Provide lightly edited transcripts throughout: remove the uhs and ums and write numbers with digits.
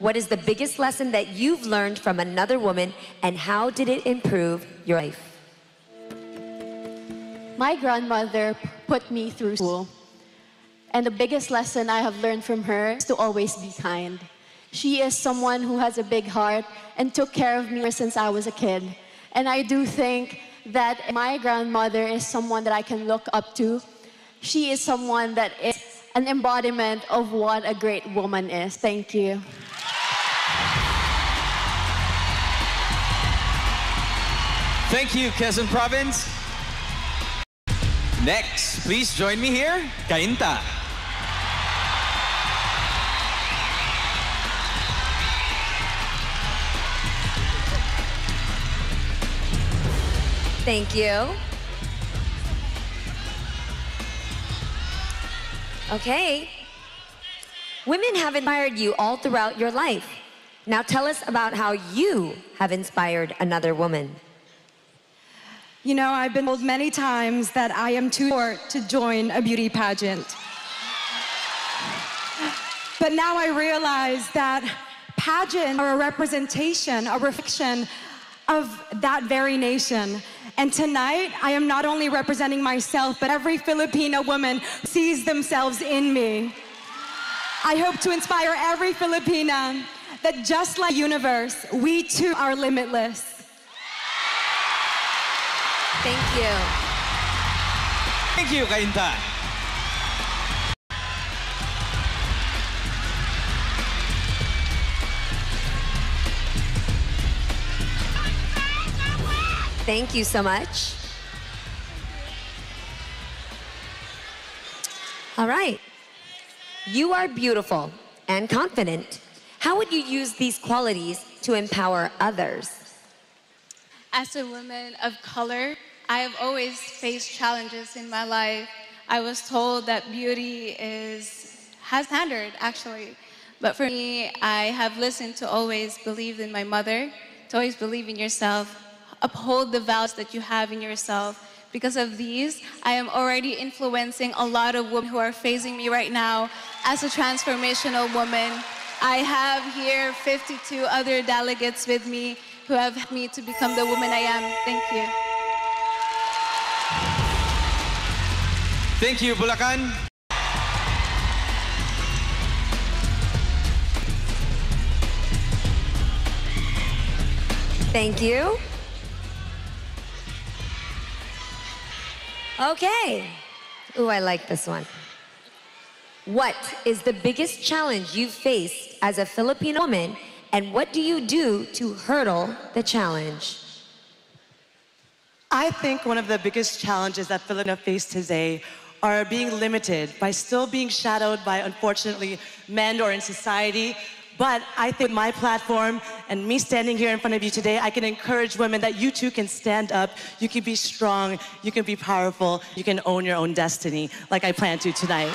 What is the biggest lesson that you've learned from another woman, and how did it improve your life? My grandmother put me through school, and the biggest lesson I have learned from her is to always be kind. She is someone who has a big heart and took care of me since I was a kid. And I do think that my grandmother is someone that I can look up to. She is someone that is an embodiment of what a great woman is. Thank you. Thank you, Quezon Province. Next, please join me here, Cainta. Thank you. Okay. Women have inspired you all throughout your life. Now tell us about how you have inspired another woman. You know, I've been told many times that I am too short to join a beauty pageant. But now I realize that pageants are a representation, a reflection of that very nation. And tonight, I am not only representing myself, but every Filipino woman sees themselves in me. I hope to inspire every Filipina that just like the universe, we too are limitless. Thank you. Thank you, Cainta. Thank you so much. All right. You are beautiful and confident. How would you use these qualities to empower others? As a woman of color, I have always faced challenges in my life. I was told that beauty has standard, actually. But for me, I have listened to always believe in my mother, to always believe in yourself, uphold the values that you have in yourself. Because of these, I am already influencing a lot of women who are facing me right now as a transformational woman. I have here 52 other delegates with me who have helped me to become the woman I am. Thank you. Thank you, Bulacan. Thank you. Okay. Ooh, I like this one. What is the biggest challenge you've faced as a Filipino woman, and what do you do to hurdle the challenge? I think one of the biggest challenges that Filipina face today are being limited by still being shadowed by, unfortunately, men or in society. But I think with my platform and me standing here in front of you today, I can encourage women that you too can stand up, you can be strong, you can be powerful, you can own your own destiny, like I plan to tonight.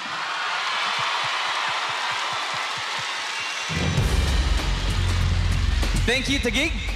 Thank you, Taguig.